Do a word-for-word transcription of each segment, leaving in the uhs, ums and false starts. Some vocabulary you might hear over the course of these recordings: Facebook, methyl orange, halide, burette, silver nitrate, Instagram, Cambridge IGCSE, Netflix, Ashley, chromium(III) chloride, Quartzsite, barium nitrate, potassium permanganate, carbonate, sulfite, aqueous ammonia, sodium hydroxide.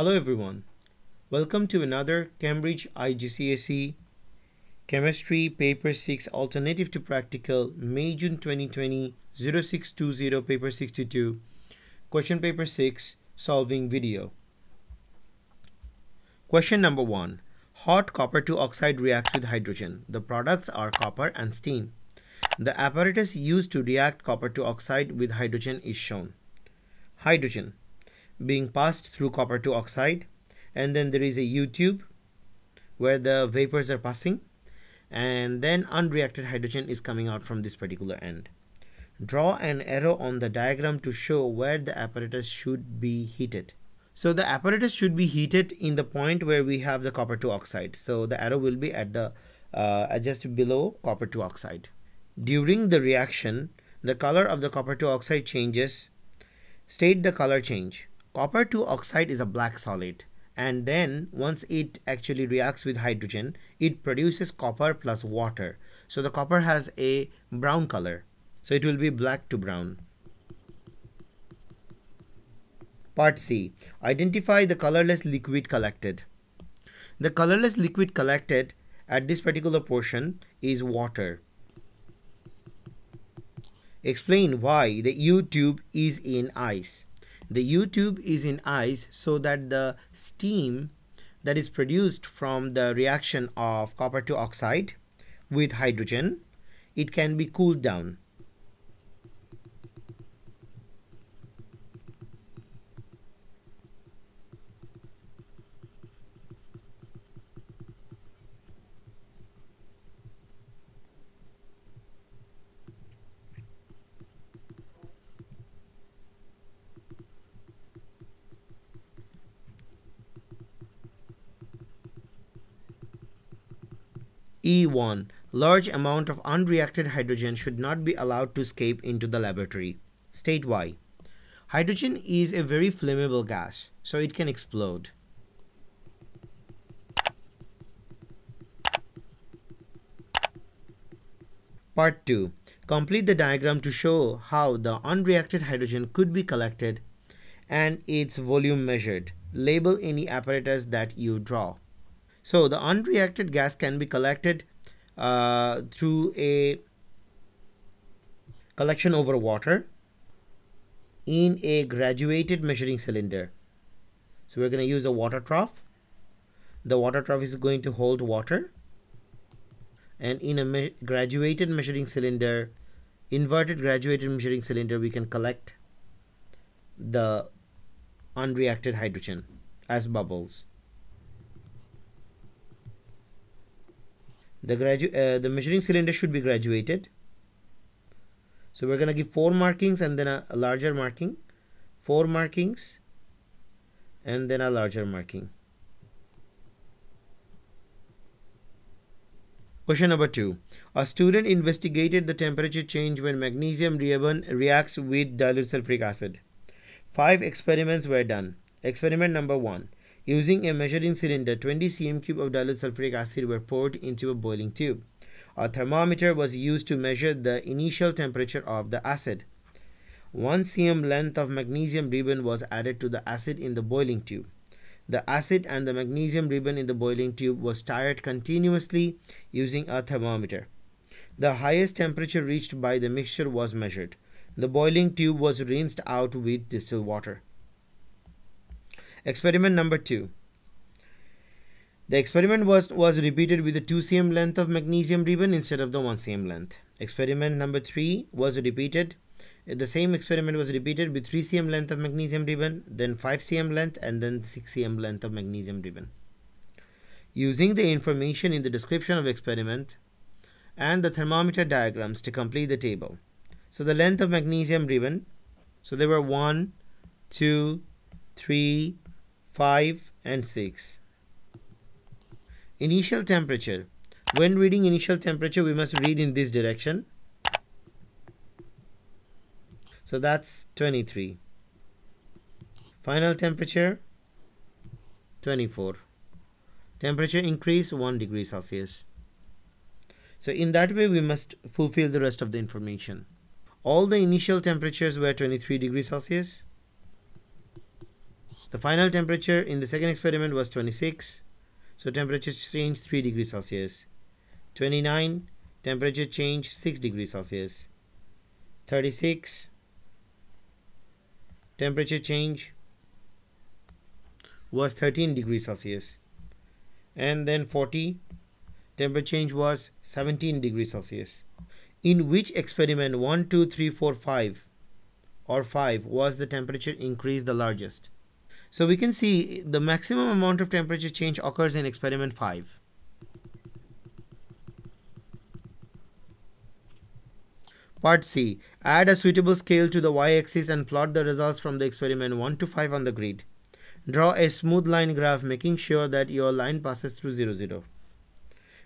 Hello everyone, welcome to another Cambridge I G C S E Chemistry Paper six Alternative to Practical, May June twenty twenty oh six two oh Paper sixty-two, Question Paper six Solving video. Question number one. Hot copper(two) oxide reacts with hydrogen. The products are copper and steam. The apparatus used to react copper(two) oxide with hydrogen is shown. Hydrogen being passed through copper(two) oxide, and then there is a U-tube where the vapors are passing, and then unreacted hydrogen is coming out from this particular end. Draw an arrow on the diagram to show where the apparatus should be heated. So the apparatus should be heated in the point where we have the copper(two) oxide. So the arrow will be at the uh, just below copper(two) oxide. During the reaction, the color of the copper(two) oxide changes. State the color change. Copper(two) oxide is a black solid, and then once it actually reacts with hydrogen, it produces copper plus water. So the copper has a brown color, so it will be black to brown. Part C. Identify the colorless liquid collected. The colorless liquid collected at this particular portion is water. Explain why the U-tube is in ice. The U-tube is in ice so that the steam that is produced from the reaction of copper(two) oxide with hydrogen, it can be cooled down. E one. Large amount of unreacted hydrogen should not be allowed to escape into the laboratory. State why. Hydrogen is a very flammable gas, so it can explode. Part two. Complete the diagram to show how the unreacted hydrogen could be collected and its volume measured. Label any apparatus that you draw. So the unreacted gas can be collected uh, through a collection over water in a graduated measuring cylinder. So we're going to use a water trough. The water trough is going to hold water, and in a me graduated measuring cylinder, inverted graduated measuring cylinder, we can collect the unreacted hydrogen as bubbles. The, gradu uh, the measuring cylinder should be graduated. So we're going to give four markings and then a, a larger marking. Four markings and then a larger marking. Question number two. A student investigated the temperature change when magnesium reagent reacts with dilute sulfuric acid. Five experiments were done. Experiment number one. Using a measuring cylinder, twenty centimeters cubed of dilute sulfuric acid were poured into a boiling tube. A thermometer was used to measure the initial temperature of the acid. one centimeter length of magnesium ribbon was added to the acid in the boiling tube. The acid and the magnesium ribbon in the boiling tube was stirred continuously using a thermometer. The highest temperature reached by the mixture was measured. The boiling tube was rinsed out with distilled water. Experiment number two. The experiment was, was repeated with a two centimeter length of magnesium ribbon instead of the one centimeter length. Experiment number three was repeated. The same experiment was repeated with three centimeter length of magnesium ribbon, then five centimeter length, and then six centimeter length of magnesium ribbon. Using the information in the description of experiment and the thermometer diagrams to complete the table. So the length of magnesium ribbon, so there were one, two, three, five and six. Initial temperature. When reading initial temperature, we must read in this direction. So that's twenty-three. Final temperature, twenty-four. Temperature increase one degree Celsius. So in that way, we must fulfill the rest of the information. All the initial temperatures were twenty-three degrees Celsius. The final temperature in the second experiment was twenty-six, so temperature change three degrees Celsius. twenty-nine, temperature change six degrees Celsius. thirty-six, temperature change was thirteen degrees Celsius, and then forty, temperature change was seventeen degrees Celsius. In which experiment one, two, three, four, five or five was the temperature increase the largest? So we can see the maximum amount of temperature change occurs in experiment five. Part C. Add a suitable scale to the y-axis and plot the results from the experiment one to five on the grid. Draw a smooth line graph, making sure that your line passes through zero, zero.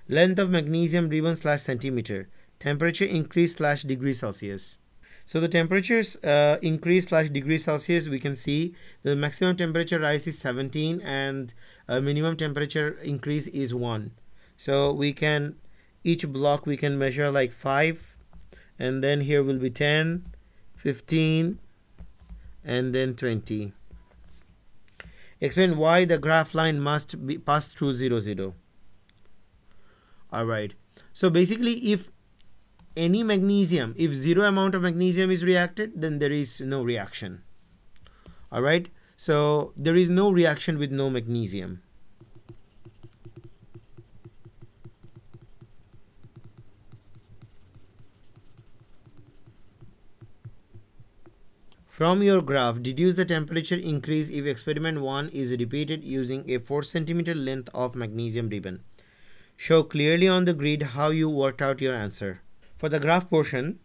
Length of magnesium ribbon slash centimeter. Temperature increase slash degree Celsius. So the temperatures uh, increase slash degree Celsius, we can see the maximum temperature rise is seventeen and uh, minimum temperature increase is one. So we can, each block we can measure like five, and then here will be ten, fifteen, and then twenty. Explain why the graph line must be passed through zero, zero. All right. So basically, if any magnesium, if zero amount of magnesium is reacted, then there is no reaction. All right. So there is no reaction with no magnesium. From your graph, deduce the temperature increase if experiment one is repeated using a four centimeter length of magnesium ribbon. Show clearly on the grid how you worked out your answer. For the graph portion,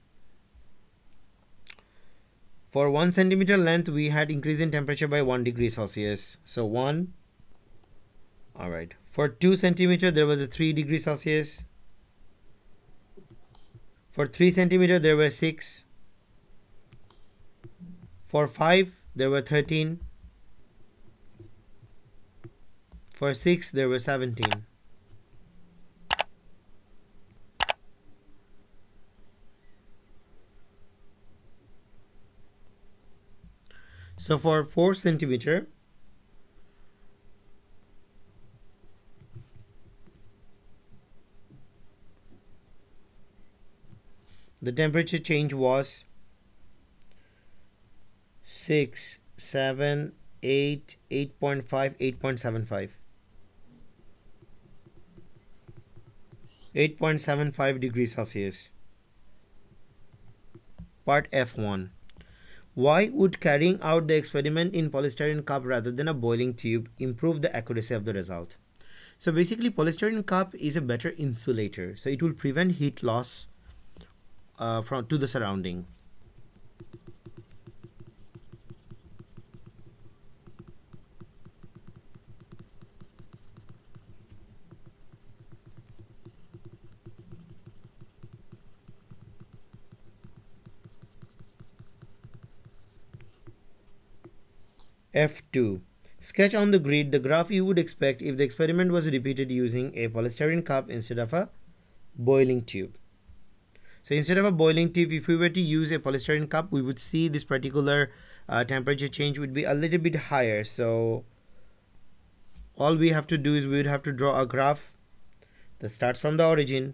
for one centimeter length, we had increase in temperature by one degree Celsius. So one, all right. For two centimeter, there was a three degree Celsius. For three centimeter, there were six. For five, there were thirteen. For six, there were seventeen. So for four centimeter, the temperature change was six, seven, eight, eight point five, eight point seven five. eight point seven five degrees Celsius. Part F one. Why would carrying out the experiment in polystyrene cup rather than a boiling tube improve the accuracy of the result? So basically, polystyrene cup is a better insulator, so it will prevent heat loss uh, from to the surrounding. F two. Sketch on the grid the graph you would expect if the experiment was repeated using a polystyrene cup instead of a boiling tube. So instead of a boiling tube, if we were to use a polystyrene cup, we would see this particular uh, temperature change would be a little bit higher. So all we have to do is we would have to draw a graph that starts from the origin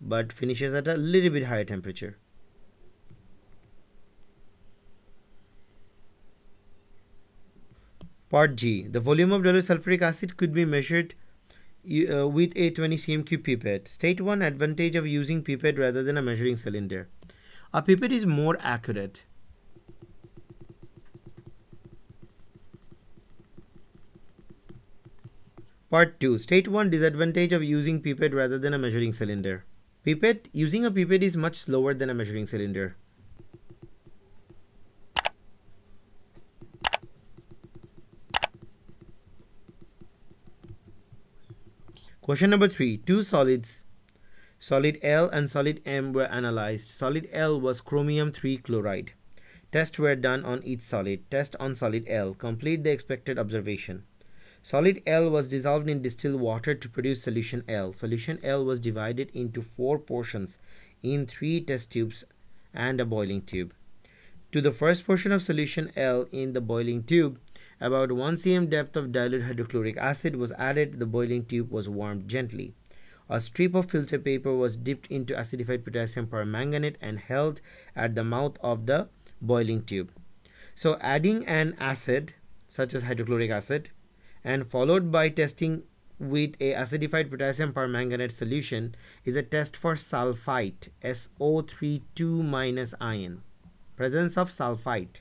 but finishes at a little bit higher temperature. Part G. The volume of dilute sulfuric acid could be measured uh, with a twenty centimeter cube pipette. State one advantage of using pipette rather than a measuring cylinder. A pipette is more accurate. Part two. State one disadvantage of using pipette rather than a measuring cylinder. Pipette, using a pipette is much slower than a measuring cylinder. Question number three. Two solids, solid L and solid M, were analyzed. Solid L was chromium(three) chloride. Tests were done on each solid. Test on solid L. Complete the expected observation. Solid L was dissolved in distilled water to produce solution L. Solution L was divided into four portions in three test tubes and a boiling tube. To the first portion of solution L in the boiling tube, About one centimeter depth of dilute hydrochloric acid was added. The boiling tube was warmed gently. A strip of filter paper was dipped into acidified potassium permanganate and held at the mouth of the boiling tube. So adding an acid such as hydrochloric acid and followed by testing with a acidified potassium permanganate solution is a test for sulfite, S O three two minus ion, presence of sulfite.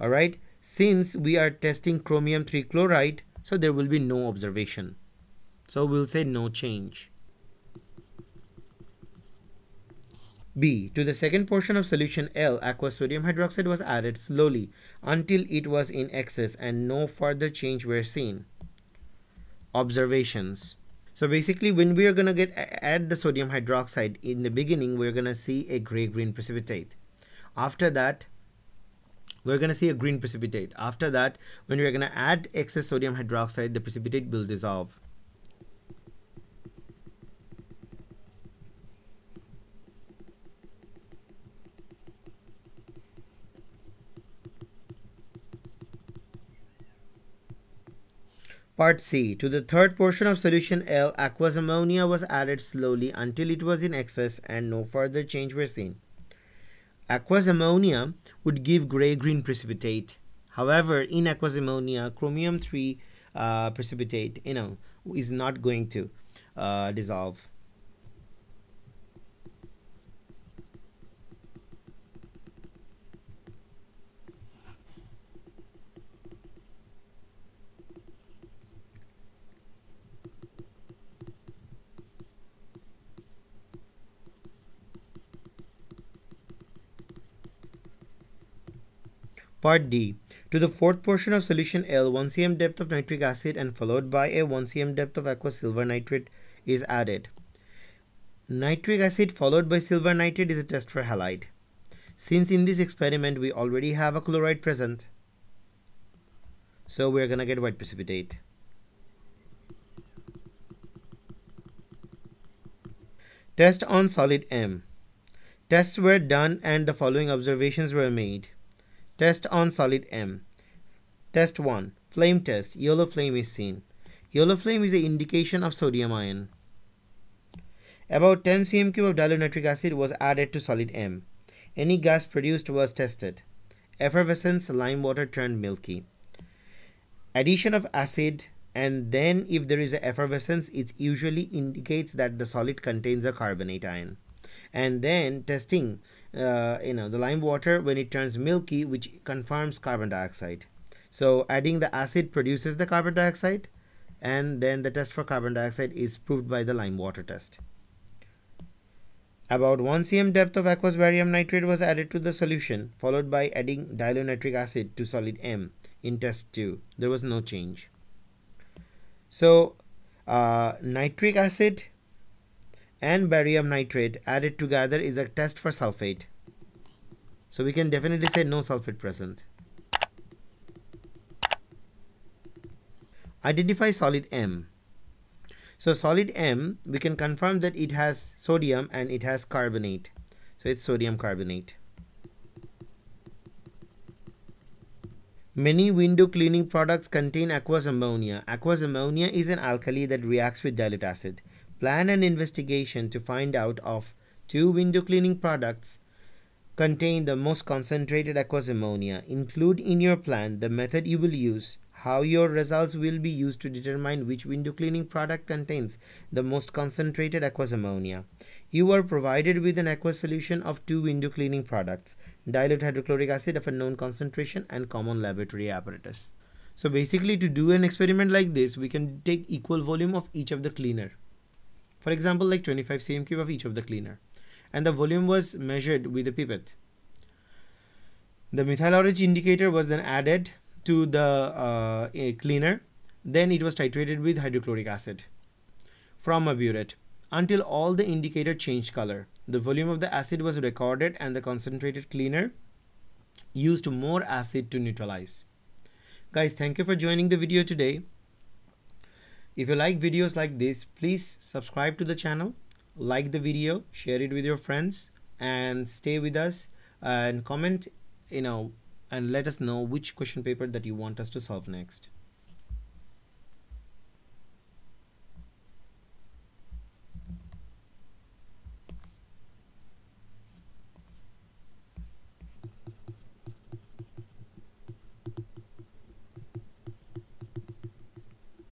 All right, since we are testing chromium three chloride, so there will be no observation. So we'll say no change. B. To the second portion of solution L, aqueous sodium hydroxide was added slowly until it was in excess and no further change were seen. Observations. So basically when we are going to get add the sodium hydroxide, in the beginning we're going to see a gray-green precipitate. After that, we're going to see a green precipitate. After that, when we're going to add excess sodium hydroxide, the precipitate will dissolve. Part C. To the third portion of solution L, aqueous ammonia was added slowly until it was in excess and no further change were seen. Aqueous ammonia would give gray-green precipitate. However, in aqueous ammonia, chromium three uh, precipitate, you know, is not going to uh, dissolve. Part D. To the fourth portion of solution L, one centimeter depth of nitric acid and followed by a one centimeter depth of aqueous silver nitrate is added. Nitric acid followed by silver nitrate is a test for halide. Since in this experiment we already have a chloride present, so we're gonna get white precipitate. Test on solid M. Tests were done and the following observations were made. Test on solid M. Test one. Flame test. Yellow flame is seen. Yellow flame is an indication of sodium ion. About ten centimeters cubed of dilute nitric acid was added to solid M. Any gas produced was tested. Effervescence, lime water turned milky. Addition of acid, and then if there is an effervescence, it usually indicates that the solid contains a carbonate ion. And then testing. Uh, you know, the lime water when it turns milky, which confirms carbon dioxide. So adding the acid produces the carbon dioxide, and then the test for carbon dioxide is proved by the lime water test. About one centimeter depth of aqueous barium nitrate was added to the solution, followed by adding dilute nitric acid to solid M in test two. There was no change. So uh, nitric acid and barium nitrate added together is a test for sulfate. So we can definitely say no sulfate present. Identify solid M. So solid M, we can confirm that it has sodium and it has carbonate. So it's sodium carbonate. Many window cleaning products contain aqueous ammonia. Aqueous ammonia is an alkali that reacts with dilute acid. Plan an investigation to find out of two window cleaning products contain the most concentrated aqueous ammonia. Include in your plan the method you will use, how your results will be used to determine which window cleaning product contains the most concentrated aqueous ammonia. You are provided with an aqueous solution of two window cleaning products, dilute hydrochloric acid of a known concentration and common laboratory apparatus. So basically to do an experiment like this, we can take equal volume of each of the cleaner. For example, like twenty-five centimeters cubed of each of the cleaner, and the volume was measured with a pipette. The methyl orange indicator was then added to the uh, cleaner. Then it was titrated with hydrochloric acid from a burette until all the indicator changed color. The volume of the acid was recorded and the concentrated cleaner used more acid to neutralize. Guys, thank you for joining the video today. If you like videos like this, please subscribe to the channel, like the video, share it with your friends, and stay with us and comment, you know, and let us know which question paper that you want us to solve next.